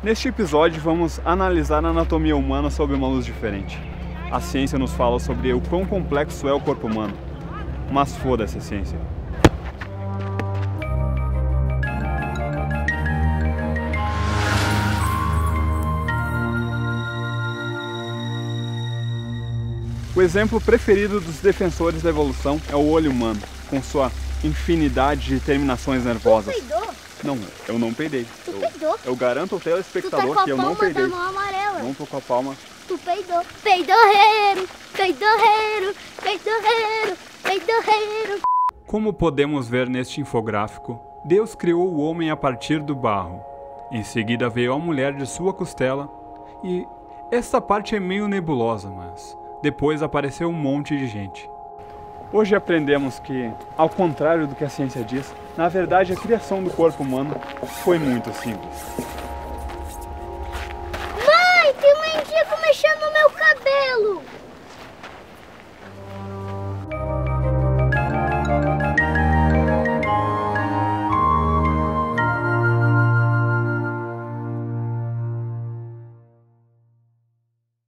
Neste episódio vamos analisar a anatomia humana sob uma luz diferente. A ciência nos fala sobre o quão complexo é o corpo humano, mas foda-se a ciência. O exemplo preferido dos defensores da evolução é o olho humano, com sua infinidade de terminações nervosas. Tu peidou? Não, eu não peidei. Tu peidou? Eu garanto ao telespectador que eu não peidei. Tu tá com a palma da mão amarela. Não tô com a palma. Tu peidou. Peidorreiro, peidorreiro, peidorreiro, peidorreiro. Como podemos ver neste infográfico, Deus criou o homem a partir do barro. Em seguida veio a mulher de sua costela, e esta parte é meio nebulosa, mas depois apareceu um monte de gente. Hoje aprendemos que, ao contrário do que a ciência diz, na verdade a criação do corpo humano foi muito simples. Mãe, tem um mendigo mexendo no meu cabelo!